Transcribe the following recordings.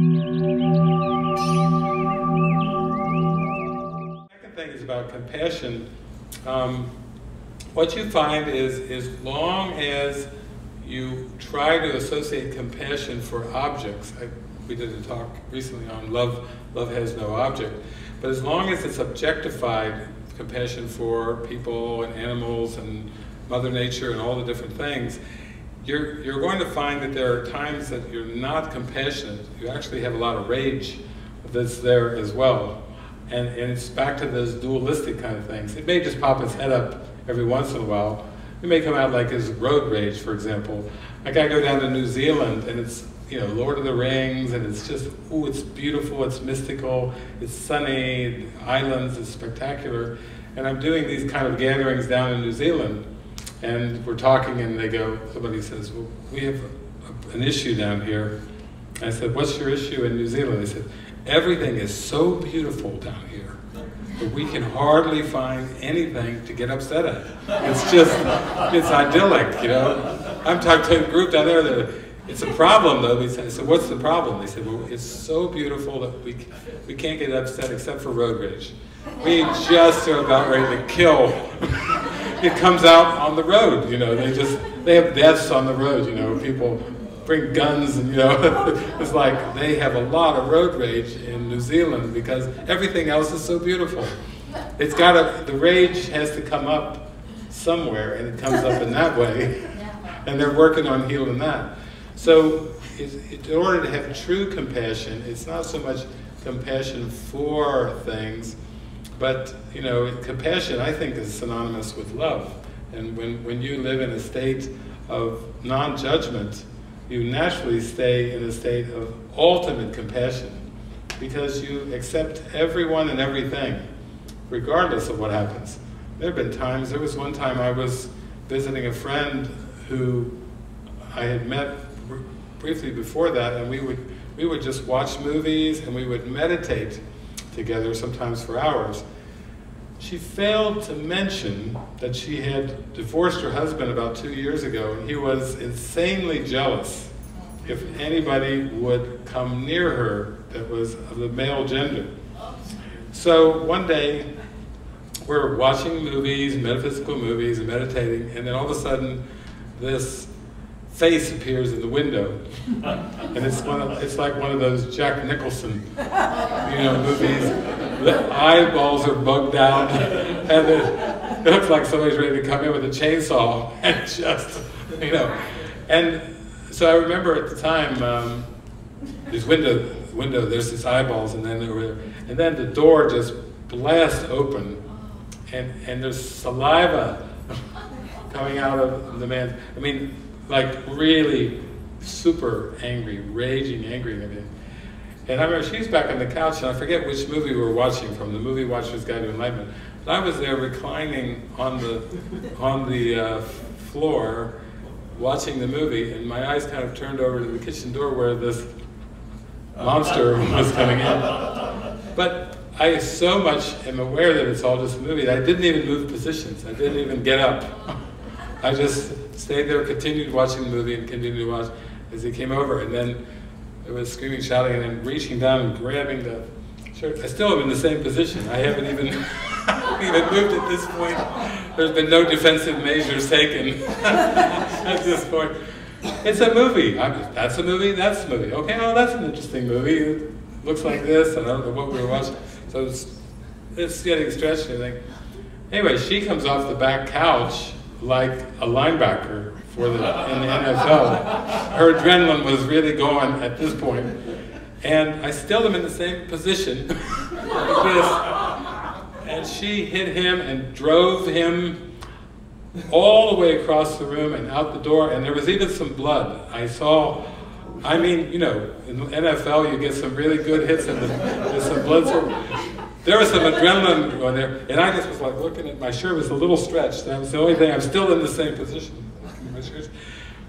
The second thing is about compassion. What you find is, as long as you try to associate compassion for objects, we did a talk recently on love has no object, but as long as it's objectified, compassion for people and animals and Mother Nature and all the different things, you're going to find that there are times that you're not compassionate. You actually have a lot of rage that's there as well. And it's back to those dualistic kind of things. It may just pop its head up every once in a while. It may come out like his road rage, for example. Like I go down to New Zealand and it's, you know, Lord of the Rings, and it's just, ooh, it's beautiful, it's mystical, it's sunny, islands, it's spectacular. And I'm doing these kind of gatherings down in New Zealand, and we're talking and they go, somebody says, well, we have an issue down here. And I said, what's your issue in New Zealand? They said, everything is so beautiful down here that we can hardly find anything to get upset at. It's just, it's idyllic, you know. I'm talking to a group down there that, it's a problem though. We said, I said, what's the problem? They said, well, it's so beautiful that we can't get upset except for road rage. We just are about ready to kill. It comes out on the road, you know. They have deaths on the road, you know. People bring guns and, you know. It's like they have a lot of road rage in New Zealand because everything else is so beautiful. It's got to, the rage has to come up somewhere, and it comes up in that way. And they're working on healing that. So in order to have true compassion, it's not so much compassion for things, but, you know, compassion, I think, is synonymous with love. And when you live in a state of non-judgment, you naturally stay in a state of ultimate compassion, because you accept everyone and everything, regardless of what happens. There have been times, there was one time I was visiting a friend who I had met briefly before that, and we would just watch movies and we would meditate together, sometimes for hours. She failed to mention that she had divorced her husband about 2 years ago, and he was insanely jealous if anybody would come near her that was of the male gender. So one day, we're watching movies, metaphysical movies, and meditating, and then all of a sudden, this face appears in the window, and it's like one of those Jack Nicholson, you know, movies. The eyeballs are bugged out, and it looks like somebody's ready to come in with a chainsaw and just, you know. And so I remember at the time, this window, there's these eyeballs, and then there, and then the door just blasts open, and there's saliva coming out of the man's. I mean, like really super angry, raging angry and everything. And I remember she was back on the couch, and I forget which movie we were watching from, the Movie Watcher's Guide to Enlightenment. But I was there reclining on the floor, watching the movie, and my eyes kind of turned over to the kitchen door where this monster was coming in. But I so much am aware that it's all just a movie that I didn't even move positions. I didn't even get up. I just stayed there, continued watching the movie, and continued to watch as he came over. And then it was screaming, shouting, and then reaching down and grabbing the shirt. I still am in the same position. I haven't even, even moved at this point. There's been no defensive measures taken at this point. It's a movie. That's a movie, that's a movie. Okay, oh, that's an interesting movie. It looks like this, and I don't know what we were watching. So it's getting stretched and everything. Anyway, she comes off the back couch like a linebacker in the NFL. Her adrenaline was really gone at this point. And I still am in the same position like this. And she hit him and drove him all the way across the room and out the door. And there was even some blood. I saw, I mean, you know, in the NFL you get some really good hits and there's some blood. There was some adrenaline going there, and I just was like looking at my shirt. It was a little stretched. That was the only thing. I'm still in the same position.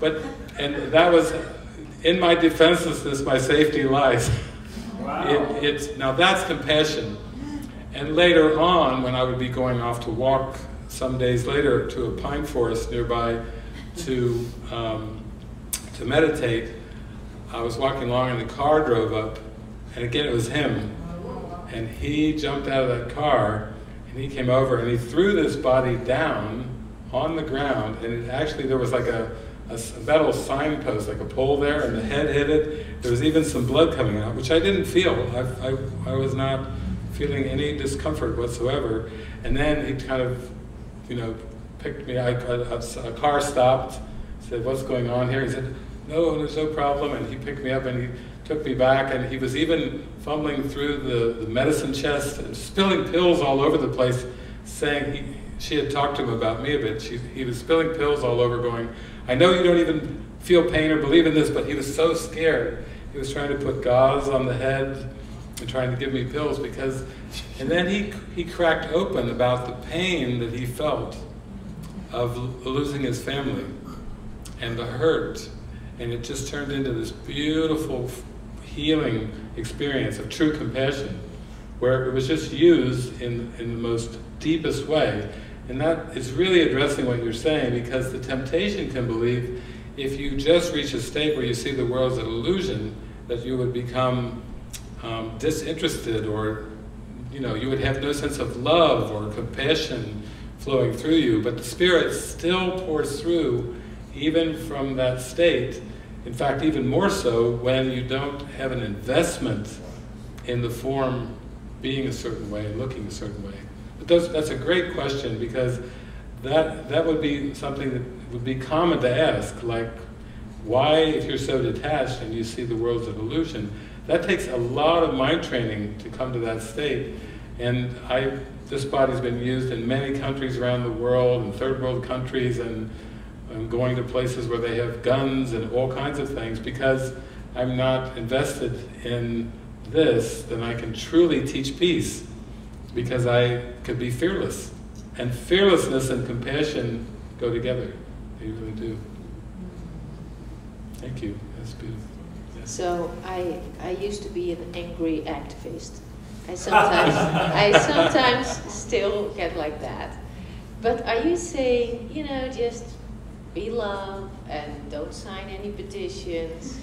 But, and that was, in my defenselessness, my safety lies. Wow. Now that's compassion. And later on, when I would be going off to walk some days later to a pine forest nearby to meditate, I was walking along and the car drove up, and again it was him. And he jumped out of that car, and he came over and he threw this body down on the ground, and it actually, there was like a metal signpost, like a pole there, and the head hit it. There was even some blood coming out, which I didn't feel. I was not feeling any discomfort whatsoever. And then he kind of, you know, picked me, a car stopped, said, "What's going on here?" He said, "No, there's no problem," and he picked me up and he took me back, and he was even fumbling through the medicine chest and spilling pills all over the place, saying, she had talked to him about me a bit, he was spilling pills all over going, "I know you don't even feel pain or believe in this," but he was so scared. He was trying to put gauze on the head and trying to give me pills because, and then he cracked open about the pain that he felt of losing his family and the hurt, and it just turned into this beautiful healing experience of true compassion, where it was just used in the most deepest way. And that is really addressing what you're saying, because the temptation can believe if you just reach a state where you see the world as an illusion, that you would become disinterested, or you would have no sense of love or compassion flowing through you. But the Spirit still pours through even from that state. In fact, even more so when you don't have an investment in the form being a certain way, looking a certain way. That's a great question, because that would be something that would be common to ask, like, why, if you're so detached and you see the world's an illusion? That takes a lot of mind training to come to that state. And this body's been used in many countries around the world, and third world countries, and I'm going to places where they have guns and all kinds of things, because I'm not invested in this, then I can truly teach peace, because I could be fearless. And fearlessness and compassion go together. They really do. Thank you. That's beautiful. Yes. So I used to be an angry activist. I sometimes still get like that. But are you saying, just be love and don't sign any petitions,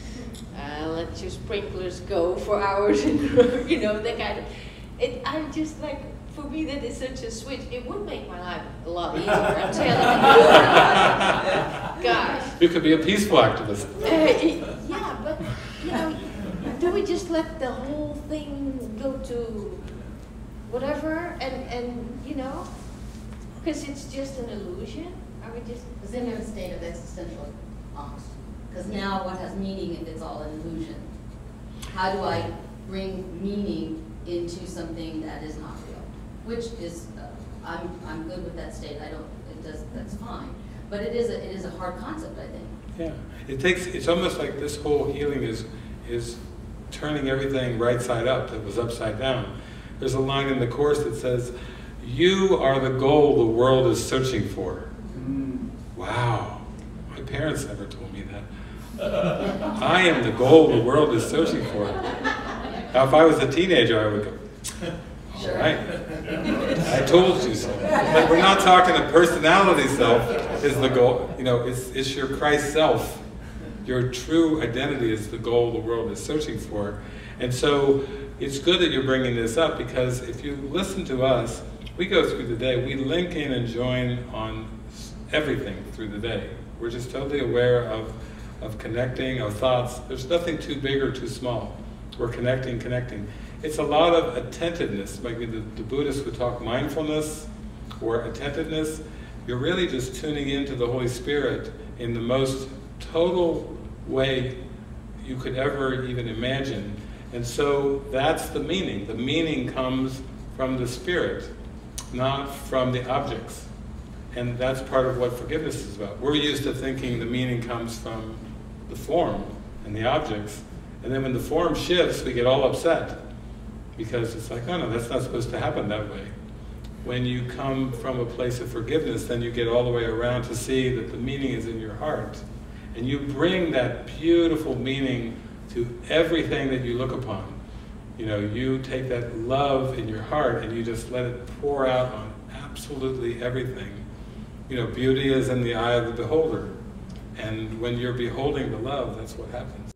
let your sprinklers go for hours in a row, that kind of... I'm just like, for me that is such a switch. It would make my life a lot easier, I'm telling you. Gosh. You could be a peaceful activist. Yeah, but do we just let the whole thing go to whatever and because it's just an illusion? Are we just... Because then you're in a state of existential angst. Because now what has meaning if it's all an illusion? How do I bring meaning into something that is not real, which is, I'm good with that state. That's fine. But it is a hard concept, I think. Yeah, it's almost like this whole healing is turning everything right side up that was upside down. There's a line in the Course that says, "You are the goal the world is searching for." Mm. Wow, my parents never told me that. I am the goal the world is searching for. Now, if I was a teenager, I would go, "All sure. Right, I told you so." But we're not talking the personality self is the goal. It's your Christ self. Your true identity is the goal the world is searching for. And so it's good that you're bringing this up, because if you listen to us, we go through the day. We link in and join on everything through the day. We're just totally aware of connecting, of thoughts. There's nothing too big or too small. We're connecting. It's a lot of attentiveness. Like the Buddhists would talk mindfulness or attentiveness. You're really just tuning into the Holy Spirit in the most total way you could ever even imagine. And so that's the meaning. The meaning comes from the Spirit, not from the objects. And that's part of what forgiveness is about. We're used to thinking the meaning comes from the form and the objects. And then when the form shifts, we get all upset, because it's like, oh no, that's not supposed to happen that way. When you come from a place of forgiveness, then you get all the way around to see that the meaning is in your heart. And you bring that beautiful meaning to everything that you look upon. You take that love in your heart and you just let it pour out on absolutely everything. Beauty is in the eye of the beholder. And when you're beholding the love, that's what happens.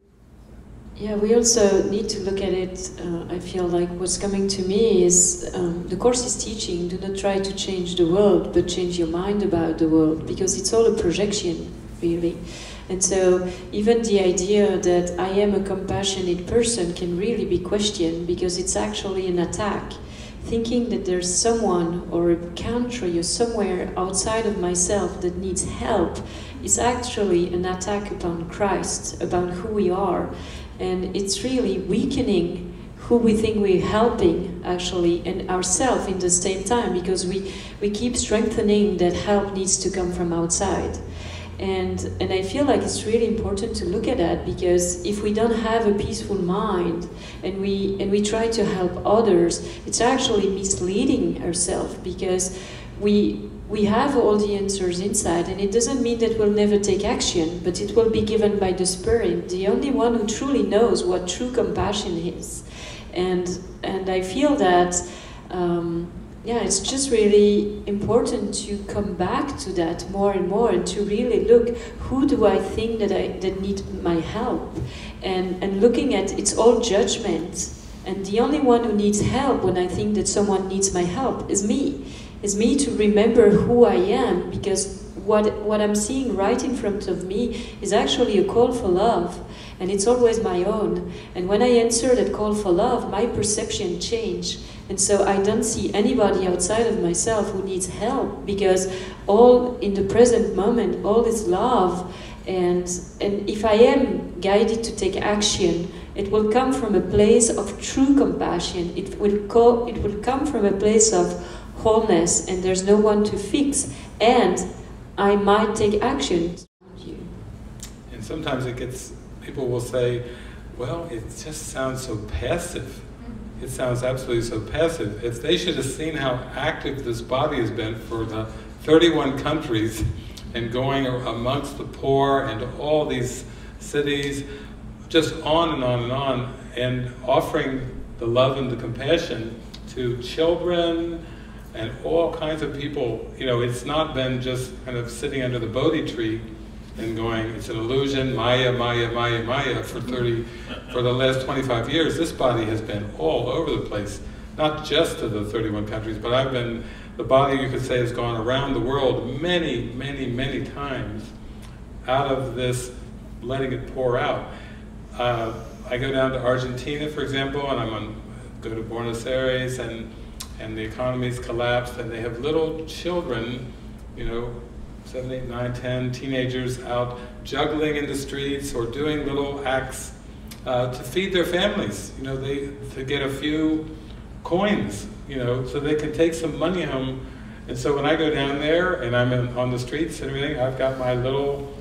Yeah, we also need to look at it. I feel like what's coming to me is the Course is teaching, do not try to change the world, but change your mind about the world, because it's all a projection, really. And so even the idea that I am a compassionate person can really be questioned, because it's actually an attack. Thinking that there's someone or a country or somewhere outside of myself that needs help is actually an attack upon Christ, about who we are. And it's really weakening who we think we're helping, actually, and ourselves in the same time, because we keep strengthening that help needs to come from outside. And I feel like it's really important to look at that, because if we don't have a peaceful mind and we try to help others, it's actually misleading ourselves, because we have all the answers inside, and it doesn't mean that we'll never take action, but it will be given by the Spirit, the only one who truly knows what true compassion is. And I feel that yeah, it's just really important to come back to that more and more, and to really look, who do I think that need my help? And looking at, it's all judgment. And the only one who needs help when I think that someone needs my help is me. It's me to remember who I am, because what I'm seeing right in front of me is actually a call for love. And it's always my own. And when I answer that call for love, my perception changes. And so I don't see anybody outside of myself who needs help, because all in the present moment, all is love. And if I am guided to take action, it will come from a place of true compassion. It will come from a place of wholeness, and there's no one to fix. And I might take action. And sometimes it gets, people will say, well, it just sounds so passive. It sounds absolutely so passive. If they should have seen how active this body has been for the 31 countries and going amongst the poor and all these cities, just on and on and on, and offering the love and the compassion to children and all kinds of people. You know, it's not been just kind of sitting under the Bodhi tree and going, it's an illusion, Maya, Maya, Maya, Maya, for the last 25 years. This body has been all over the place, not just to the 31 countries, but I've been, the body, you could say, has gone around the world many, many, many times out of this, letting it pour out. I go down to Argentina, for example, and go to Buenos Aires, and the economy's collapsed, and they have little children, you know, 7, 8, 9, 10 teenagers out juggling in the streets or doing little acts to feed their families, you know, to get a few coins, you know, so they can take some money home. And so when I go down there and I'm on the streets and everything, I've got my little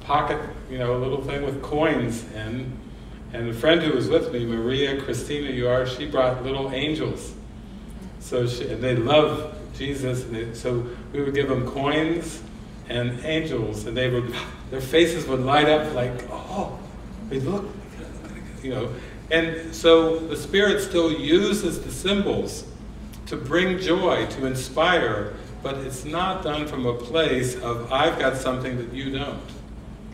pocket, you know, a little thing with coins in. And a friend who was with me, Maria Christina Uar, she brought little angels. So and they love Jesus, and so we would give them coins and angels, and their faces would light up like, oh, they look, you know. And so the Spirit still uses the symbols to bring joy, to inspire, but it's not done from a place of, I've got something that you don't,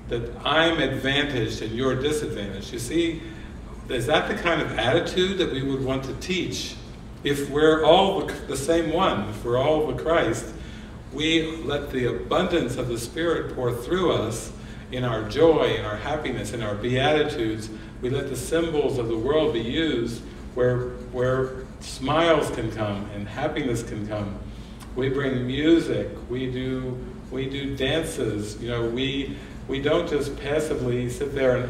that I'm advantaged and you're disadvantaged. You see, is that the kind of attitude that we would want to teach? If we're all the same one, if we're all with Christ, we let the abundance of the Spirit pour through us in our joy, in our happiness, in our beatitudes. We let the symbols of the world be used where smiles can come and happiness can come. We bring music, we do dances, you know, we don't just passively sit there and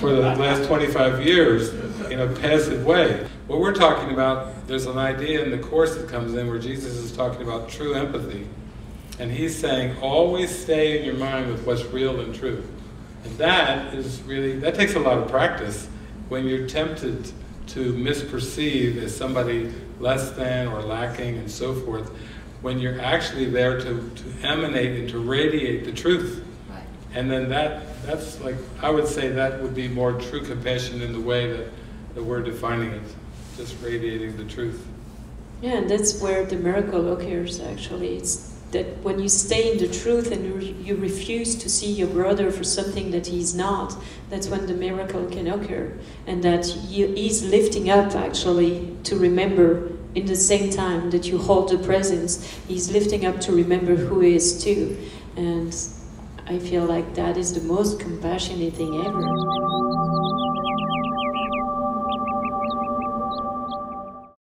for the last 25 years in a passive way. What we're talking about, there's an idea in the Course that comes in where Jesus is talking about true empathy. And he's saying, always stay in your mind with what's real and true. And that is really, that takes a lot of practice when you're tempted to misperceive as somebody less than or lacking and so forth, when you're actually there to emanate and to radiate the truth. And then that's like, I would say that would be more true compassion in the way that we're defining it, just radiating the truth. Yeah, and that's where the miracle occurs, actually. It's that when you stay in the truth and you refuse to see your brother for something that he's not, that's when the miracle can occur. And that he's lifting up, actually, to remember in the same time that you hold the presence, he's lifting up to remember who he is too. And I feel like that is the most compassionate thing ever.